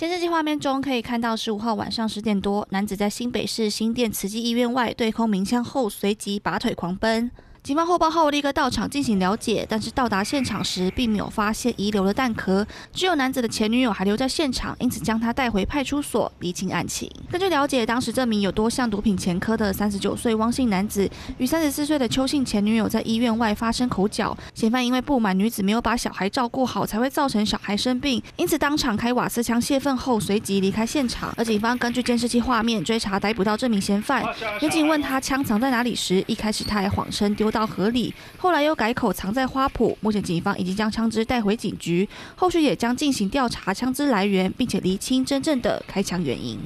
监视器画面中可以看到，15号晚上10点多，男子在新北市新店慈济医院外对空鸣枪后，随即拔腿狂奔。警方获报后立刻到场进行了解，但是到达现场时并没有发现遗留的弹壳，只有男子的前女友还留在现场，因此将他带回派出所厘清案情。根据了解，当时这名有多项毒品前科的39岁汪姓男子与34岁的邱姓前女友在医院外发生口角，嫌犯因为不满女子没有把小孩照顾好才会造成小孩生病，因此当场开瓦斯枪泄愤后随即离开现场。而警方根据监视器画面追查逮捕到这名嫌犯。民警问他枪藏在哪里时，一开始他还谎称丢到河里，后来又改口藏在花圃。目前警方已经将枪支带回警局，后续也将进行调查枪支来源，并且厘清真正的开枪原因。